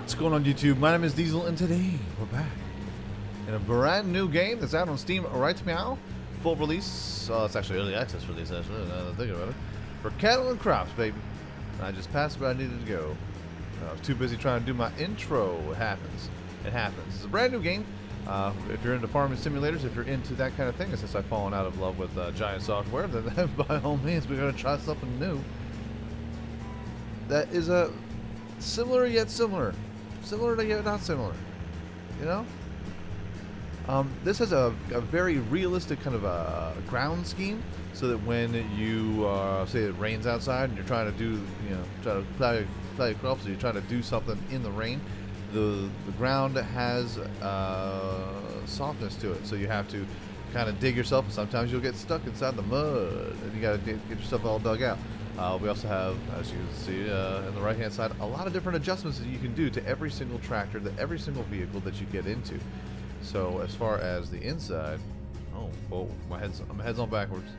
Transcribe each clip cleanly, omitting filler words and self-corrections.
What's going on, YouTube? My name is Diesel, and today we're back in a brand new game that's out on Steam right now. Full release, it's actually early access release, actually, now that I'm thinking about it. For Cattle and Crops, baby. And I just passed where I needed to go. I was too busy trying to do my intro. It happens. It happens. It's a brand new game. If you're into farming simulators, if you're into that kind of thing, since I've fallen out of love with giant software, then by all means, we're going to try something new. That is a similar yet similar. Similar to yet not similar. You know? This has a very realistic kind of a ground scheme, so that when you, say it rains outside and you're trying to do, try to plow your crops, or you're trying to do something in the rain, the ground has softness to it, so you have to kind of dig yourself, and sometimes you'll get stuck inside the mud, and you got to get yourself all dug out. We also have, as you can see on the right-hand side, a lot of different adjustments that you can do to every single tractor, to every single vehicle that you get into. So as far as the inside, oh, my head's on backwards.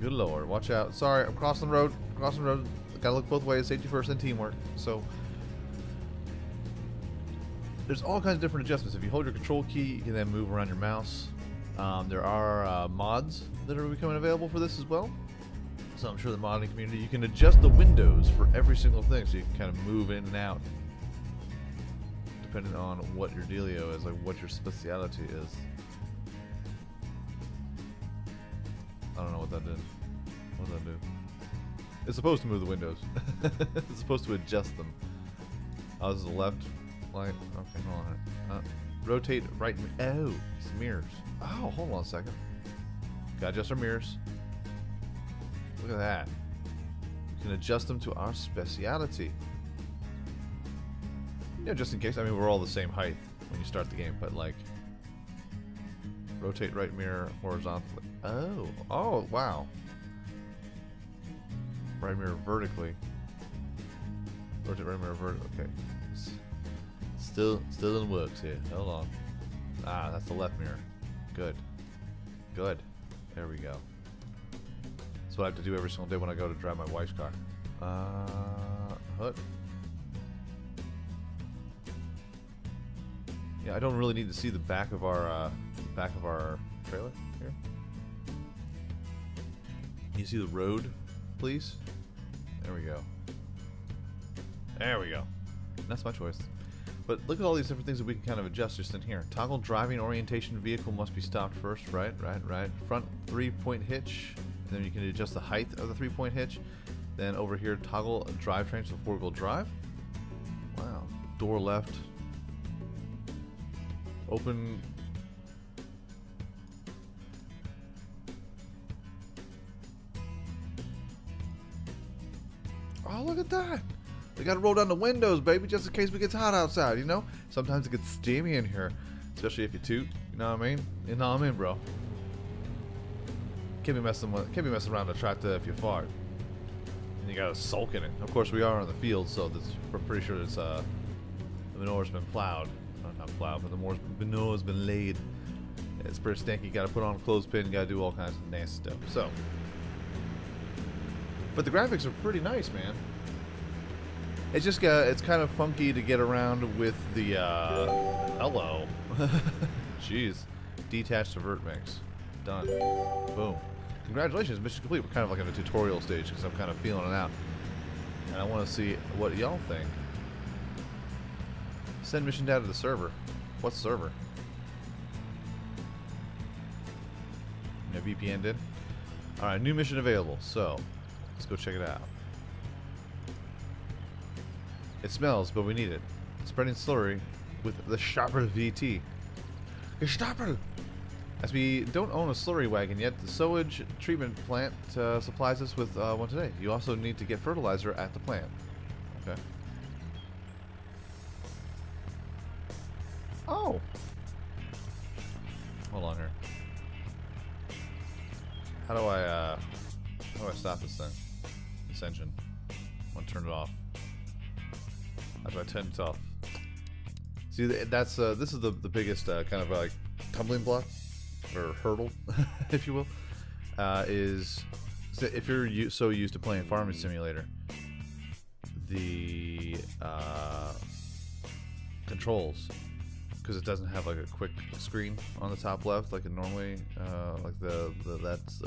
Good Lord, watch out! Sorry, I'm crossing the road. Crossing the road. Gotta look both ways. Safety first and teamwork. So there's all kinds of different adjustments. If you hold your control key, you can then move around your mouse. There are mods that are becoming available for this as well. So I'm sure the modding community, you can adjust the windows for every single thing, so you can kind of move in and out, depending on what your dealio is, like what your speciality is. I don't know what that did. What does that do? It's supposed to move the windows. It's supposed to adjust them. Oh, this is the left light. Okay, hold on. Rotate right. Oh, it's mirrors. Oh, hold on a second. Gotta adjust our mirrors. Look at that. We can adjust them to our speciality. You know, just in case, I mean, we're all the same height when you start the game, but like, rotate right mirror horizontally. Oh, wow. Right mirror vertically. Rotate right mirror vertically, okay. Still in works here, hold on. Ah, that's the left mirror. Good. Good. There we go. That's what I have to do every single day when I go to drive my wife's car. Hood. Yeah, I don't really need to see the back of our trailer here. Can you see the road, please? There we go. There we go. That's my choice. But look at all these different things that we can kind of adjust just in here. Toggle driving orientation, vehicle must be stopped first. Right. Front three-point hitch. And then you can adjust the height of the three-point hitch. Then over here, toggle drivetrain, so four-wheel drive. Wow. Door left. Open. Oh, look at that! We gotta roll down the windows, baby, just in case it gets hot outside, you know? Sometimes it gets steamy in here, especially if you toot, you know what I mean? You know what I mean, bro? Can't be messing around the tractor if you fart. And you gotta sulk in it. Of course, we are on the field, so that's, we're pretty sure it's, the manore's been plowed. Not plowed, but the manore's been laid. It's pretty stanky. Gotta put on a clothespin, gotta do all kinds of nasty stuff. So, but the graphics are pretty nice, man. It's just it's kind of funky to get around with the hello. Jeez. Detached divert mix. Done. Boom. Congratulations, mission complete. We're kind of like in a tutorial stage because I'm kind of feeling it out. And I want to see what y'all think. Send mission down to the server. What server? No VPN did? Alright, new mission available. So, let's go check it out. It smells, but we need it. Spreading slurry with the Shopper VT. Gestapel! As we don't own a slurry wagon yet, the sewage treatment plant supplies us with one today. You also need to get fertilizer at the plant. Okay. Oh! Hold on here. How do I stop this thing? This engine. I'm gonna turn it off. After I turned it off. See, that's this is the biggest kind of like tumbling block or hurdle, if you will, is if you're so used to playing Farming Simulator, the controls, because it doesn't have like a quick screen on the top left like it normally like the that's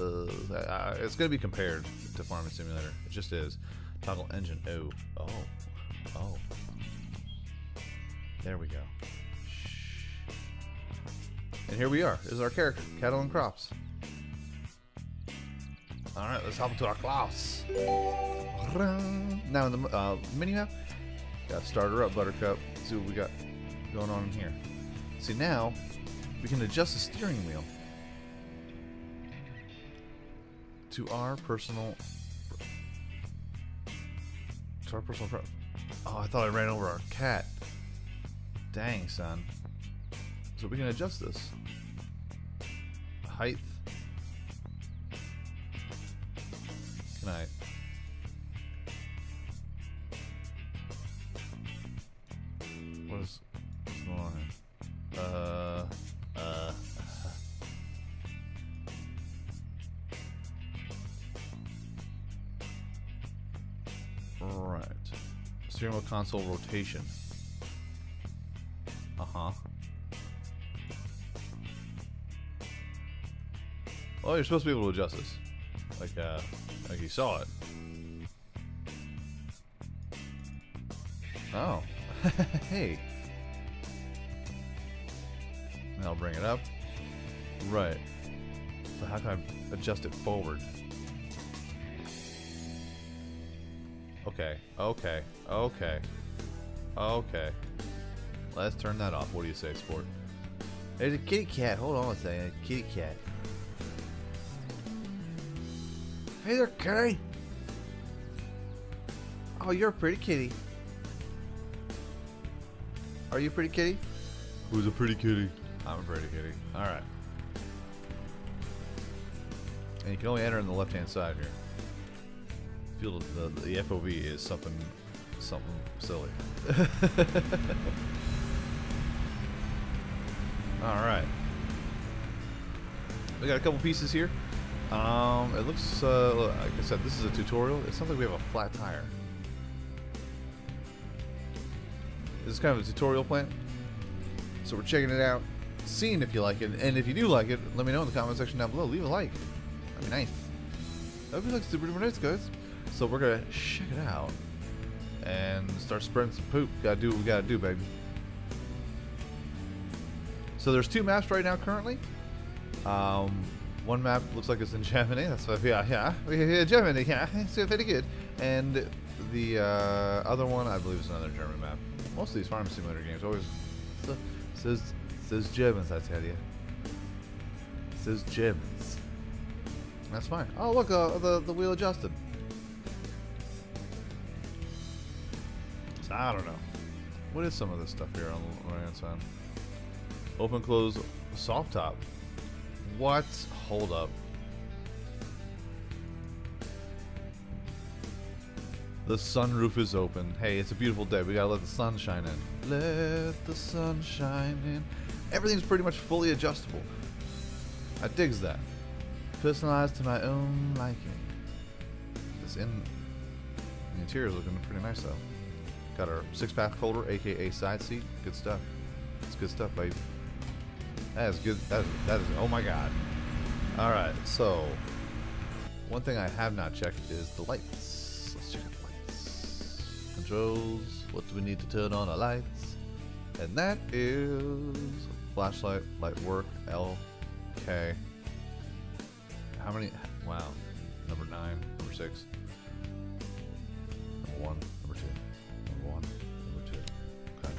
it's going to be compared to Farming Simulator. It just is. Toggle engine. Oh, there we go. And here we are. This is our character, Cattle and Crops. All right, let's hop into our class. Now in the mini map, got to start her up, Buttercup. Let's see what we got going on in here. See, now we can adjust the steering wheel to our personal. Oh, I thought I ran over our cat. Dang, son. So we can adjust this. Height. Can I? What's going on here? Right. Steering wheel console rotation. Well, you're supposed to be able to adjust this. Like you saw it. Oh. Hey. Now I'll bring it up. Right. So how can I adjust it forward? Okay. Let's turn that off. What do you say, sport? There's a kitty cat. Hold on a second. A kitty cat. Hey there, kitty. Oh, you're a pretty kitty. Are you a pretty kitty? Who's a pretty kitty? I'm a pretty kitty. All right. And you can only enter on the left-hand side here. Field of the FOV is something silly. All right. We got a couple pieces here. It looks like I said, this is a tutorial. It sounds like we have a flat tire. This is kind of a tutorial plant, so we're checking it out, seeing if you like it, and if you do like it, let me know in the comment section down below. Leave a like. That'd be nice. That would be like super duper nice, guys. So we're gonna check it out and start spreading some poop. Gotta do what we gotta do, baby. So there's two maps right now currently. One map looks like it's in Germany. That's what, yeah, Germany, yeah, so pretty good. And the other one, I believe, is another German map. Most of these Farm Simulator games always says Germans, I tell you. Says Germans. That's fine. Oh, look, the wheel adjusted. So I don't know. What is some of this stuff here on the right-hand side? Open, close, soft top. What? Hold up. The sunroof is open. Hey, it's a beautiful day. We gotta let the sun shine in. Let the sun shine in. Everything's pretty much fully adjustable. I digs that. Personalized to my own liking. This the interior's looking pretty nice though. Got our 6-pack holder, aka side seat. Good stuff. It's good stuff, baby. That is good. That is. Oh my God. All right. So, one thing I have not checked is the lights. Let's check the lights. Controls. What do we need to turn on our lights? And that is flashlight, light work, L, K. How many? Wow. Number 9. Number 6. Number 1. Number 2. Number 1. Number 2. Okay.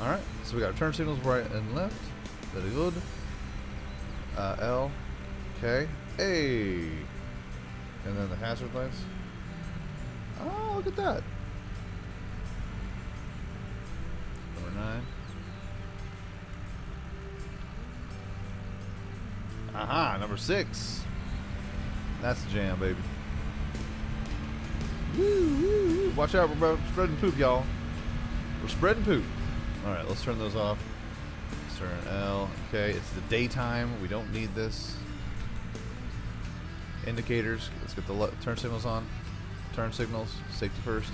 All right. So we got our turn signals right and left. Very good. L, K, A. And then the hazard lights. Oh, look at that. Number 9. Aha, number 6. That's the jam, baby. Woo, woo, woo. Watch out, we're spreading poop, y'all. We're spreading poop. Alright, let's turn those off. Let's turn L. Okay, it's the daytime. We don't need this. Indicators. Let's get the turn signals on. turn signals, safety first.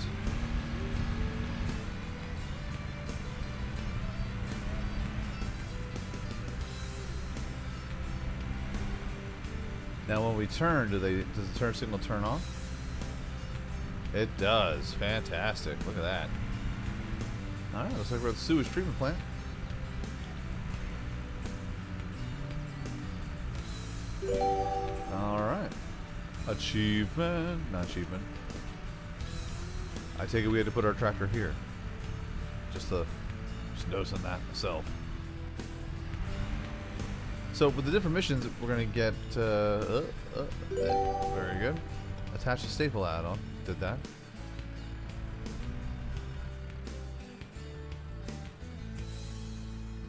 Now when we turn, does the turn signal turn off? It does. Fantastic. Look at that. Alright, looks like we're at the sewage treatment plant. Alright. Achievement. Not achievement. I take it we had to put our tractor here. Just noticing that myself. So with the different missions, we're gonna get very good. Attach a staple add-on. Did that.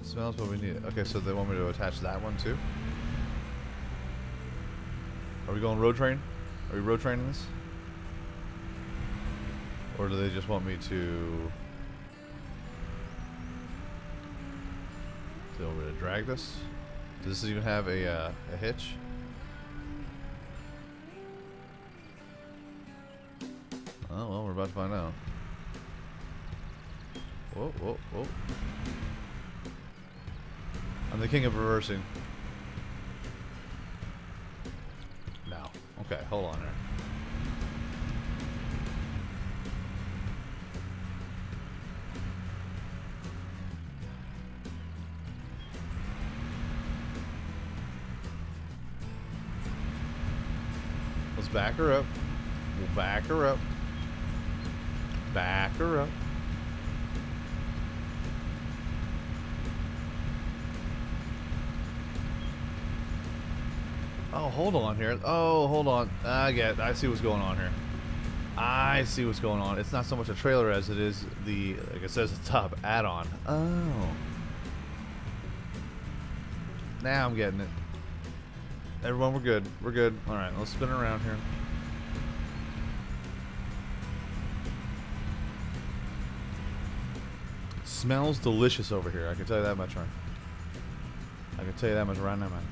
Smells what we need. Okay, so they want me to attach that one too. Are we going road train? Are we road training this? Or do they just want me to? So we're gonna drag this. Does this even have a hitch? Oh well, we're about to find out. Whoa, whoa, whoa! I'm the king of reversing. No. Okay, hold on there. Let's back her up. We'll back her up. Back her up. Oh, hold on here. Oh, hold on. I get it. I see what's going on here. I see what's going on. It's not so much a trailer as it is the, like it says at the top, add-on. Oh. Now I'm getting it. Everyone, we're good. We're good. All right, let's spin around here. Smells delicious over here. I can tell you that much, right? I can tell you that much right now, man.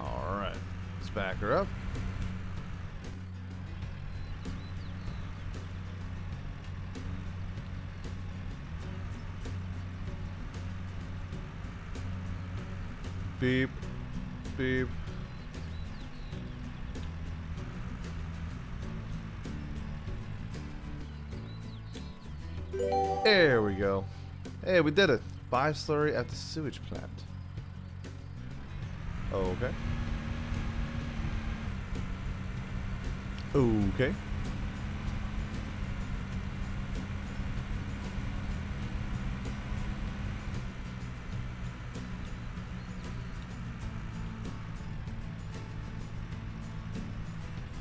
All right, let's back her up. Beep, beep. There we go. Hey, we did it. Buy slurry at the sewage plant. Okay. Okay.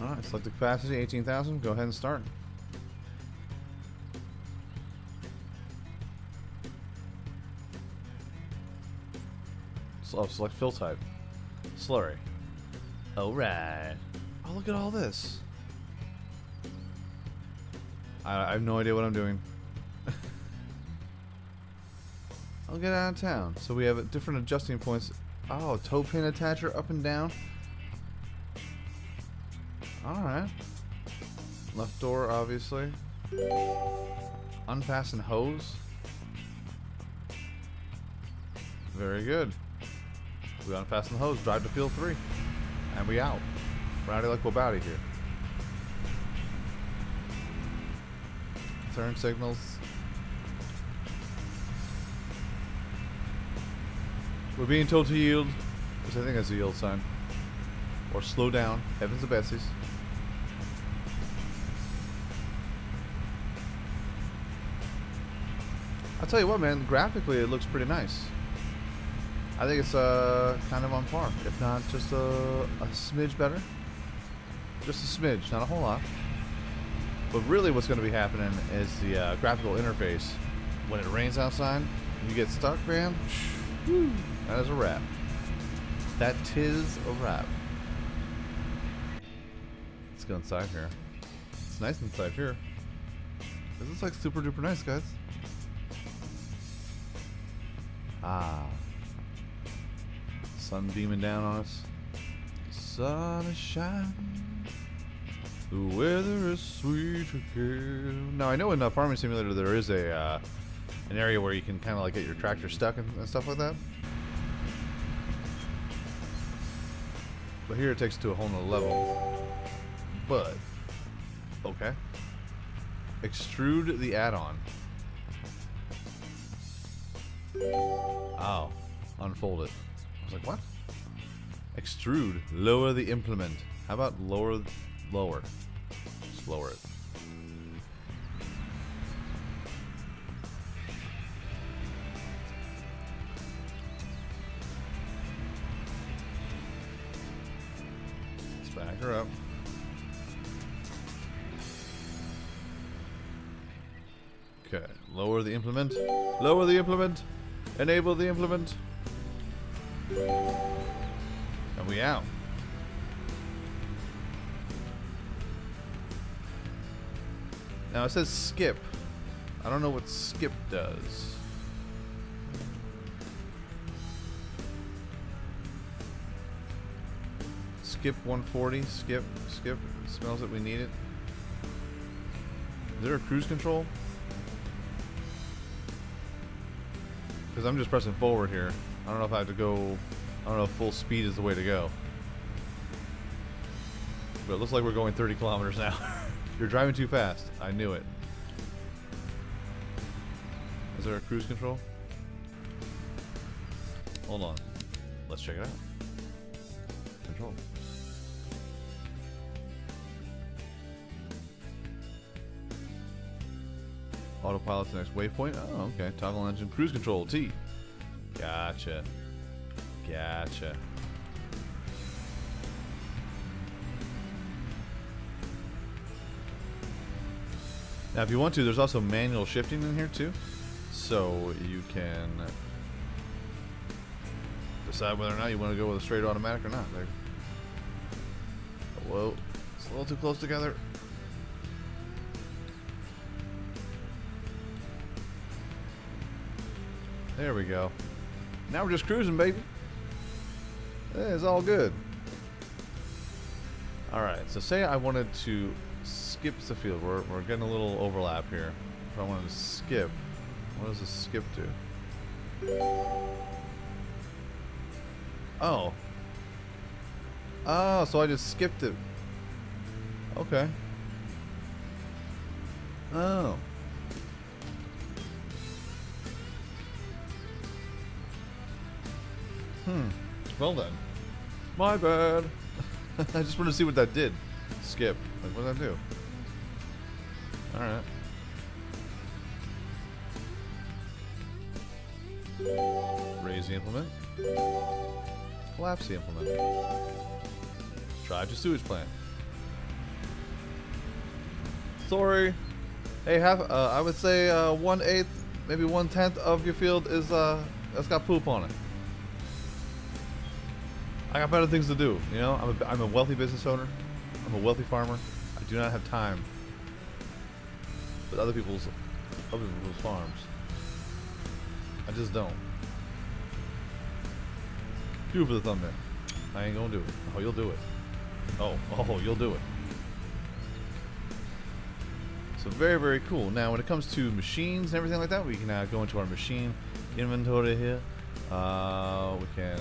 Alright, select the capacity, 18,000. Go ahead and start. Oh, select fill type. Slurry. Alright. Oh, look at all this. I have no idea what I'm doing. I'll get out of town. So we have different adjusting points. Oh, toe pin attacher up and down. Alright. Left door, obviously. Unfasten hose. Very good. We unfasten the hose, drive to field 3. And we out. Rowdy like Wobowdy here. Turn signals. We're being told to yield, which I think is a yield sign. Or slow down. Heavens to Bessies. I'll tell you what, man. Graphically, it looks pretty nice. I think it's kind of on par, if not just a smidge better. Just a smidge, not a whole lot. But really, what's going to be happening is the graphical interface. When it rains outside, you get stuck, man. That is a wrap. That tis a wrap. Let's go inside here. It's nice inside here. This looks like super duper nice, guys. Ah. Sun beaming down on us. The sun is shining. The weather is sweet again. Now I know in Farming Simulator there is a an area where you can kind of like get your tractor stuck and stuff like that. But here it takes it to a whole nother level. But okay, extrude the add-on. Oh, unfold it. I was like, what? Extrude, lower the implement. How about lower? Just lower it. Let's back her up. Okay, lower the implement. Lower the implement. Enable the implement. And we out. Now it says skip. I don't know what skip does. Skip 140. Skip. Skip. It smells it. We need it. Is there a cruise control? Because I'm just pressing forward here. I don't know if I have to go. I don't know if full speed is the way to go. But it looks like we're going 30 kilometers an hour. You're driving too fast. I knew it. Is there a cruise control? Hold on. Let's check it out. Control. Autopilot to the next waypoint. Oh, okay. Toggle engine. Cruise control. T. Gotcha. Gotcha. Now, if you want to, there's also manual shifting in here, too. So you can decide whether or not you want to go with a straight automatic or not. There. Whoa. It's a little too close together. There we go. Now we're just cruising, baby. It's all good. Alright, so say I wanted to skip the field. We're getting a little overlap here. If I wanted to skip, what does a skip do? Oh. Oh, so I just skipped it. Okay. Oh. Hmm. Well then. My bad. I just wanted to see what that did. Skip. Like, what did that do? Alright. Raise the implement. Collapse the implement. Drive to sewage plant. Sorry. Hey, I would say 1/8, maybe 1/10 of your field is that's got poop on it. I got better things to do, you know? I'm a wealthy business owner. I'm a wealthy farmer. I do not have time with other people's farms. I just don't. Do it for the thumbnail. I ain't gonna do it. Oh, you'll do it. Oh, you'll do it. So very, very cool. Now, when it comes to machines and everything like that, we can now go into our machine inventory here. We can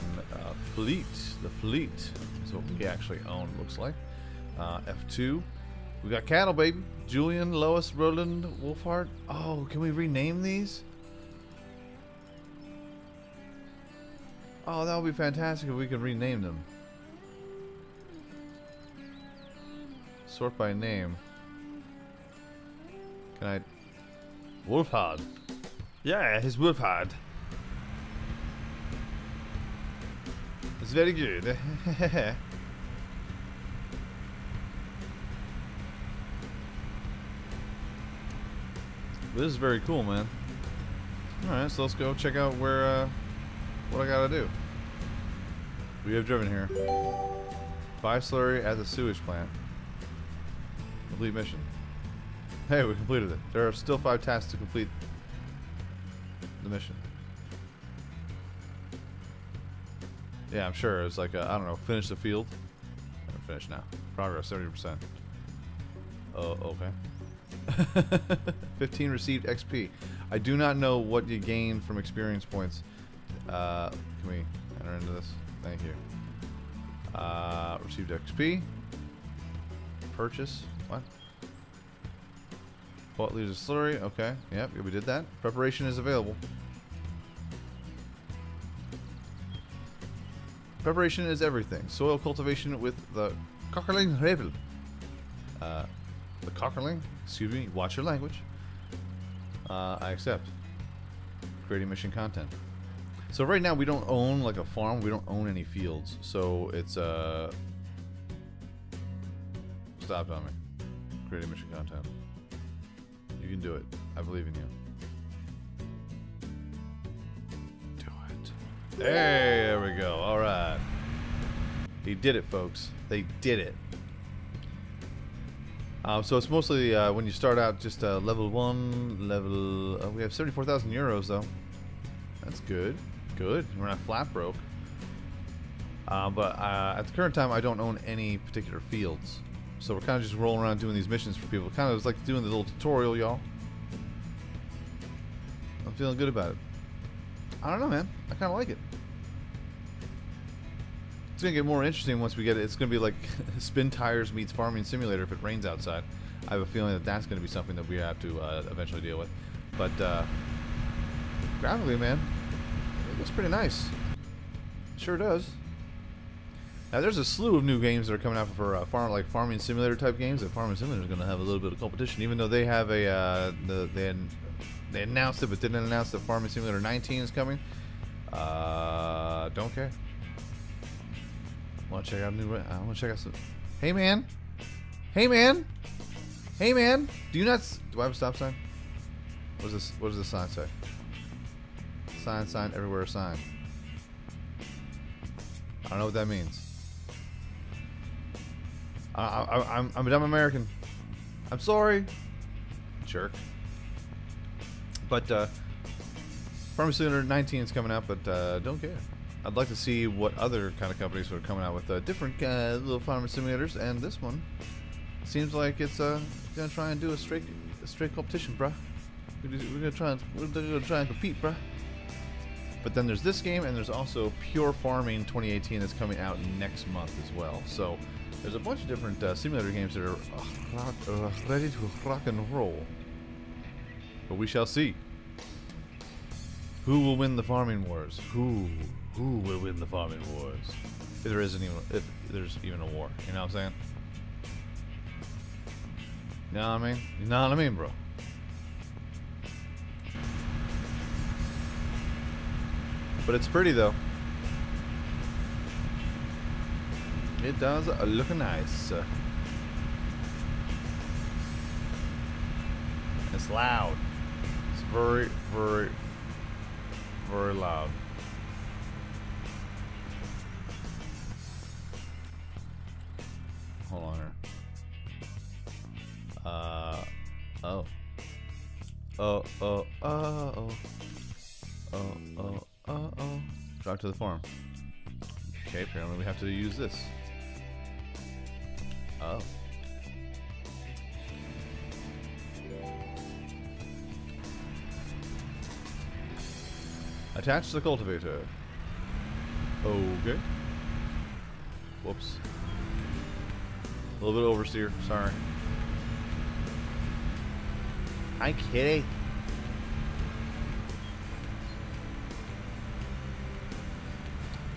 fleet. The fleet is what we actually own, looks like. F2. We got cattle, baby. Julian, Lois, Roland, Wolfhart. Oh, can we rename these? Oh, that would be fantastic if we could rename them. Sort by name. Can I... Wolfhard. Yeah, he's Wolfhard. It's very good. This is very cool, man. Alright, so let's go check out where, what I gotta do. We have driven here. Buy slurry at the sewage plant. Complete mission. Hey, we completed it. There are still 5 tasks to complete the mission. Yeah, I'm sure. It's like, I don't know, finish the field. I'm finished now. Progress 70%. Oh, okay. 15 received XP. I do not know what you gain from experience points. Can we enter into this? Thank you. Received XP. Purchase. What? Bought liters of slurry. Okay. Yep, we did that. Preparation is available. Preparation is everything. Soil cultivation with the Cockerlane Rebel. The Cockerlane? Excuse me. Watch your language. I accept. Creating mission content. So right now we don't own like a farm. We don't own any fields. So it's Stop on me. Creating mission content. You can do it. I believe in you. Do it. There we go. All right. They did it, folks. They did it. So it's mostly when you start out just level 1, level... we have 74,000 euros, though. That's good. Good. We're not flat broke. But at the current time, I don't own any particular fields. So we're kind of just rolling around doing these missions for people. Kind of like doing the little tutorial, y'all. I'm feeling good about it. I don't know, man. I kind of like it. It's going to get more interesting once we get it. It's going to be like Spin Tires meets Farming Simulator if it rains outside. I have a feeling that that's going to be something that we have to eventually deal with. But graphically, man, it looks pretty nice. It sure does. Now, there's a slew of new games that are coming out for like Farming Simulator type games. And Farming Simulator is going to have a little bit of competition, even though they have a they announced it but didn't announce that Farming Simulator 19 is coming. Don't care. I want to check out some. Hey man, hey man, hey man. Do you not? Do I have a stop sign? What is this? What does this sign say? Sign, sign everywhere, sign. I don't know what that means. I'm a dumb American. I'm sorry, jerk. But Farming Simulator 19 is coming out, but don't care. I'd like to see what other kind of companies are coming out with different little farmer simulators, and this one seems like it's gonna try and do a straight competition, bruh. We're gonna try and compete, bruh. But then there's this game, and there's also Pure Farming 2018 that's coming out next month as well. So there's a bunch of different simulator games that are ready to rock and roll. But we shall see. Who will win the farming wars? Who will win the farming wars? If there's even a war, you know what I'm saying? You know what I mean? You know what I mean, bro? But it's pretty though. It does look nice. It's loud. It's very, very, very loud. Hold on here. Oh. Drive to the farm. Okay, apparently we have to use this. Oh. Attach the cultivator. Okay. Whoops. A little bit of oversteer, sorry. I kidding.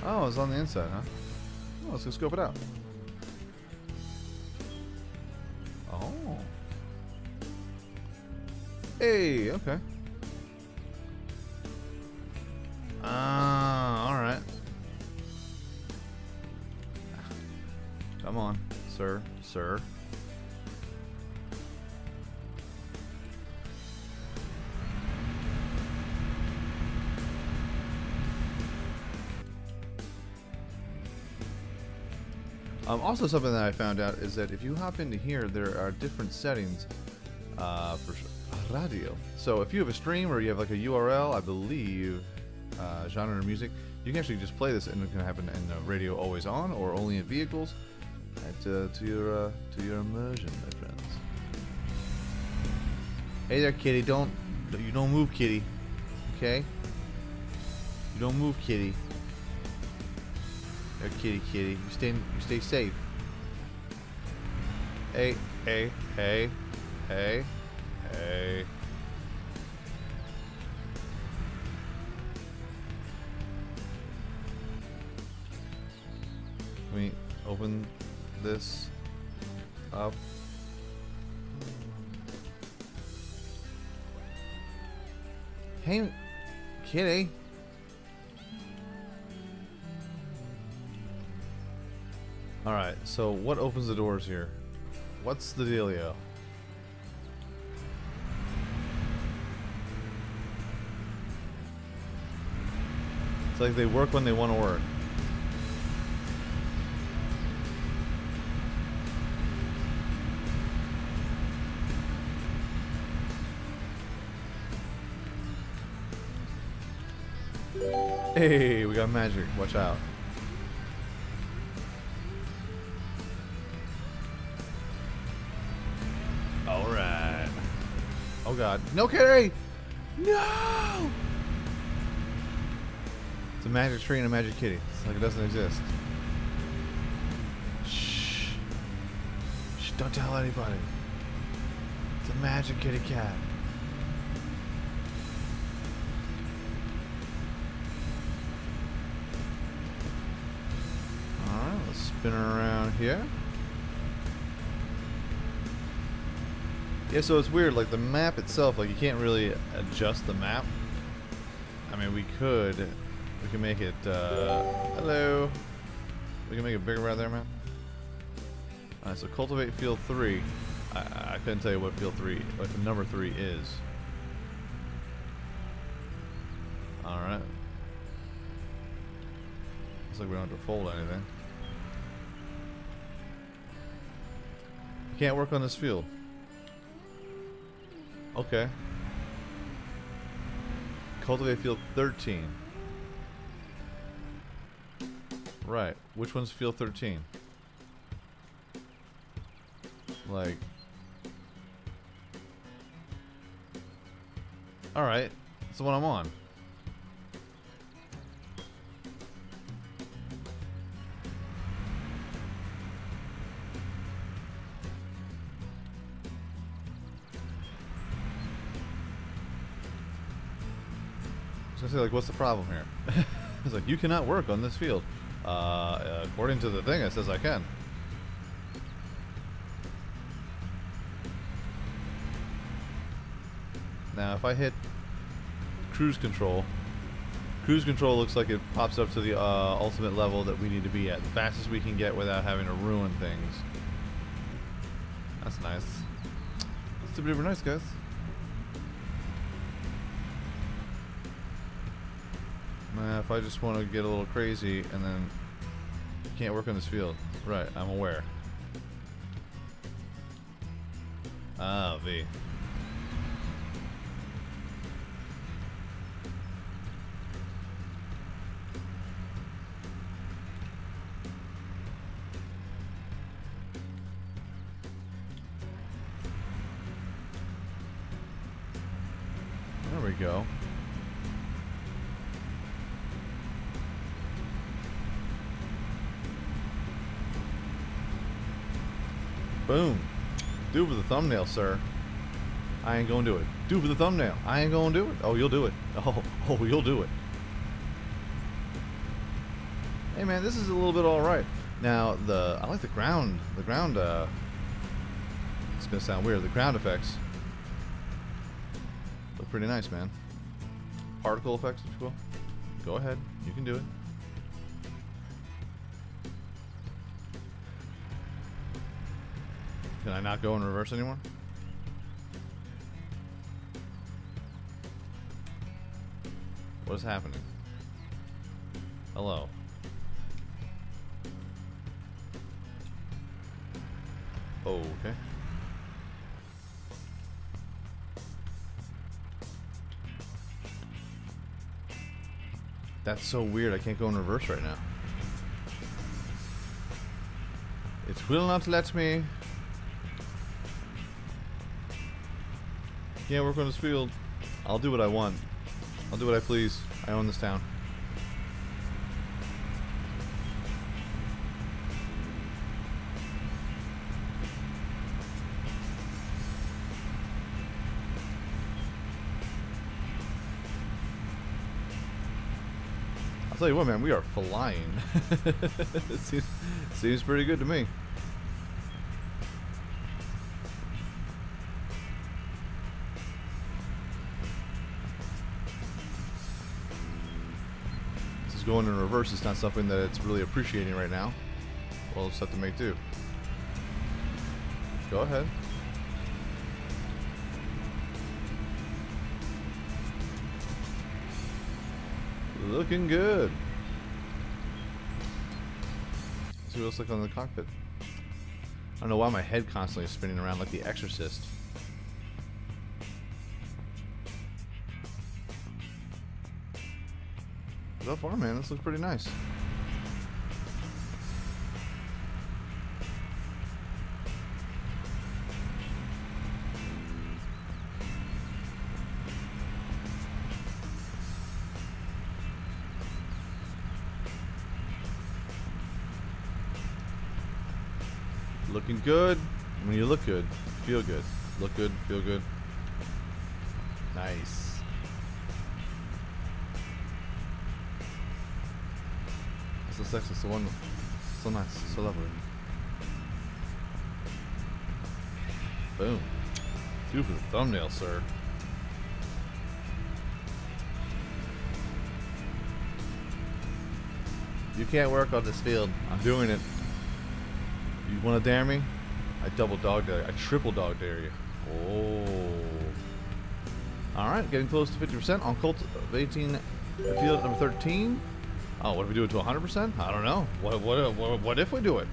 Oh, it's on the inside, huh? Oh, let's go scope it out. Oh. Hey, okay. Ah, alright. Come on, sir. Sir. Also, something that I found out is that if you hop into here, there are different settings for radio. So if you have a stream or you have like a URL, I believe, genre or music, you can actually just play this, and it can happen in radio always on or only in vehicles. To your immersion, my friends. Hey there, kitty. You don't move, kitty. Okay? You don't move, kitty. There, kitty, kitty. You stay safe. Hey, hey, hey, hey, hey. Let me open this up. Hey, kitty. Alright, so what opens the doors here? What's the dealio? It's like they work when they want to work. Hey, we got magic. Watch out. Alright. Oh god. No, Carrie! No! It's a magic tree and a magic kitty. It's like it doesn't exist. Shh. Shh, don't tell anybody. It's a magic kitty cat. Been around here. Yeah, so it's weird, like the map itself, like you can't really adjust the map. I mean, we can make it hello. We can make it bigger right there, man. Alright, so cultivate field 3. I couldn't tell you what field 3, what number 3 is. Alright. Looks like we don't have to fold anything. You can't work on this field. Okay. Cultivate field 13. Right. Which one's field 13? Like. Alright. That's the one I'm on. Like, what's the problem here? It's like, you cannot work on this field. According to the thing, it says I can. Now, if I hit cruise control looks like it pops up to the ultimate level that we need to be at. The fastest we can get without having to ruin things. That's nice. That's super duper nice, guys. If I just want to get a little crazy and then can't work on this field. Right, I'm aware. Ah, V. There we go. Boom. Do for the thumbnail, sir. I ain't gonna do it. Do for the thumbnail. I ain't gonna do it. Oh, you'll do it. Oh, you'll do it. Hey, man, this is a little bit all right. Now, I like the ground. The ground, it's gonna sound weird. The ground effects look pretty nice, man. Particle effects, if you will. Go ahead. You can do it. Can I not go in reverse anymore? What is happening? Hello. Oh, okay. That's so weird. I can't go in reverse right now. It will not let me. Can't work on this field. I'll do what I want. I'll do what I please. I own this town. I'll tell you what, man, we are flying. It seems pretty good to me. This is going in reverse. It's not something that it's really appreciating right now. Well, it's set to make do. Go ahead. Looking good. Let's see what else looks like on the cockpit. I don't know why my head constantly is spinning around like The Exorcist. So far, man, this looks pretty nice. Looking good. When you look good, feel good. Look good, feel good. Nice. It's so sexy, so wonderful, so nice, so lovely. Boom. Two for the thumbnail, sir. You can't work on this field. I'm doing it. You want to dare me? I double dog dare you. I triple dog dare you. Oh. Alright, getting close to 50% on Colt of 18, field number 13. Oh, what if we do it to 100%? I don't know. What if we do it?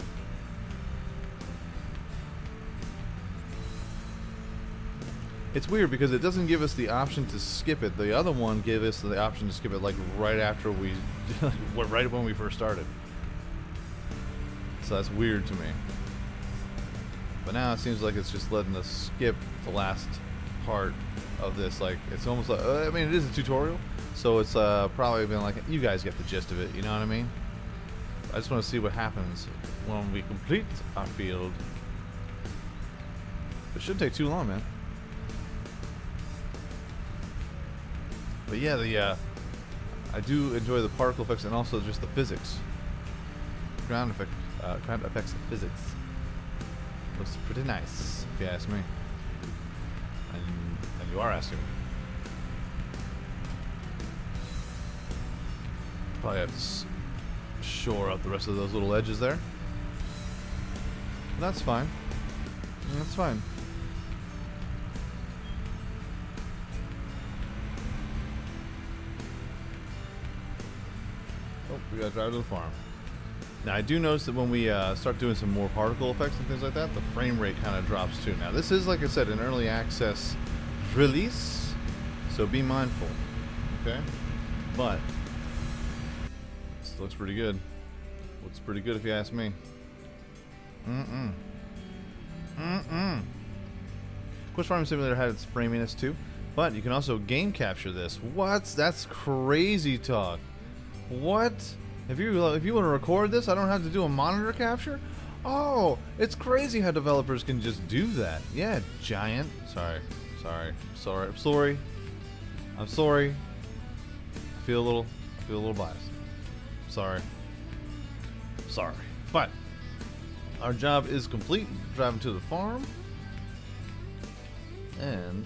It's weird because it doesn't give us the option to skip it. The other one gave us the option to skip it like right after we, right when we first started. So that's weird to me. But now it seems like it's just letting us skip the last part of this. Like, it's almost like, I mean, it is a tutorial, so it's probably been like, you guys get the gist of it, you know what I mean? I just want to see what happens when we complete our field. It shouldn't take too long, man. But yeah, the I do enjoy the particle effects and also just the physics. Ground effects of physics. Looks pretty nice, if you ask me. And you are asking me. Probably have to shore up the rest of those little edges there. That's fine. That's fine. Oh, we gotta drive to the farm. Now I do notice that when we start doing some more particle effects and things like that, the frame rate kind of drops too. Now this is, like I said, an early access release, so be mindful, okay? But this looks pretty good. Looks pretty good if you ask me. Of course, Farming Simulator had its framiness too, but you can also game capture this. What? That's crazy talk. What? If you want to record this, I don't have to do a monitor capture? Oh, it's crazy how developers can just do that. Yeah, giant. Sorry. I feel a little biased. Sorry. But our job is complete. Driving to the farm. And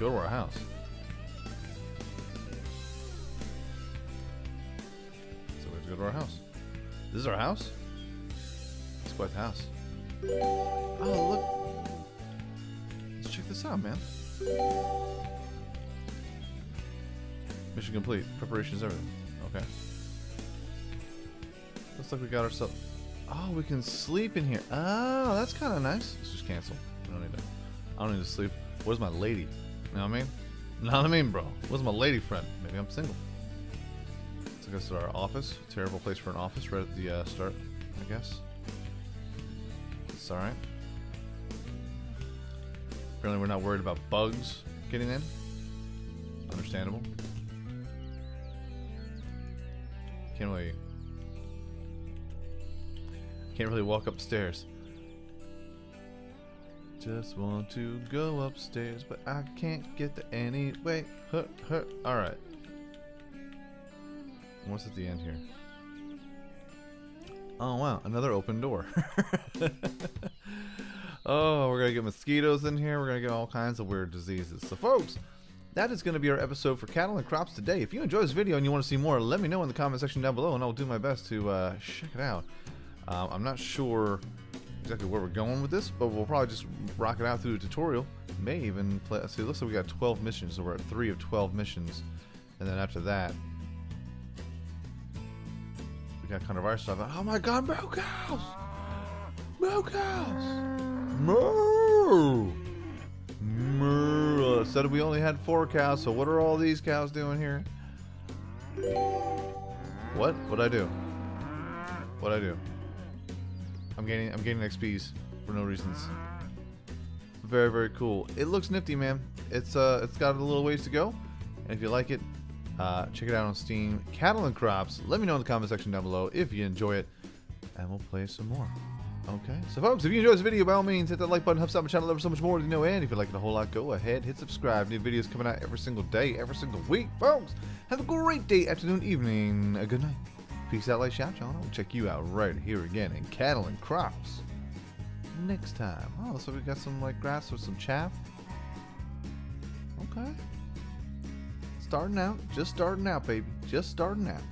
go to our house. Go to our house. This is our house? It's quite the house. Oh, look. Let's check this out, man. Mission complete. Preparations, everything. Okay. Looks like we got ourselves. Oh, we can sleep in here. Oh, that's kind of nice. Let's just cancel. I don't need to sleep. Where's my lady? You know what I mean? Know what I mean, bro? Where's my lady friend? Maybe I'm single. I guess our office. Terrible place for an office right at the start, I guess. It's alright. Apparently we're not worried about bugs getting in. Understandable. Can't really walk upstairs. Just want to go upstairs, but I can't get there anyway. Alright. What's at the end here? Oh wow, another open door. Oh, we're gonna get mosquitoes in here. We're gonna get all kinds of weird diseases. So folks, that is gonna be our episode for Cattle and Crops today. If you enjoyed this video and you want to see more, let me know in the comment section down below and I'll do my best to check it out. I'm not sure exactly where we're going with this, but we'll probably just rock it out through the tutorial. May even play. See, it looks like we got 12 missions, so we're at 3 of 12 missions, and then after that we got kind of our stuff. Oh my god, moo cows! Moo cows! Moo! Moo! Said we only had 4 cows, so what are all these cows doing here? What? What'd I do? What'd I do? I'm gaining XPs for no reasons. Very, very cool. It looks nifty, man. It's got a little ways to go. And if you like it, check it out on Steam. Cattle and Crops. Let me know in the comment section down below if you enjoy it, and we'll play some more. Okay. So folks, if you enjoyed this video, by all means, hit that like button. Helps out my channel ever so much more than you know. And if you like it a whole lot, go ahead, hit subscribe. New videos coming out every single day, every single week. Folks, have a great day, afternoon, evening. A good night. Peace out, like shout, John. I'll check you out right here again in Cattle and Crops next time. Oh, so we got some like grass with some chaff. Okay. Starting out, just starting out, baby. Just starting out.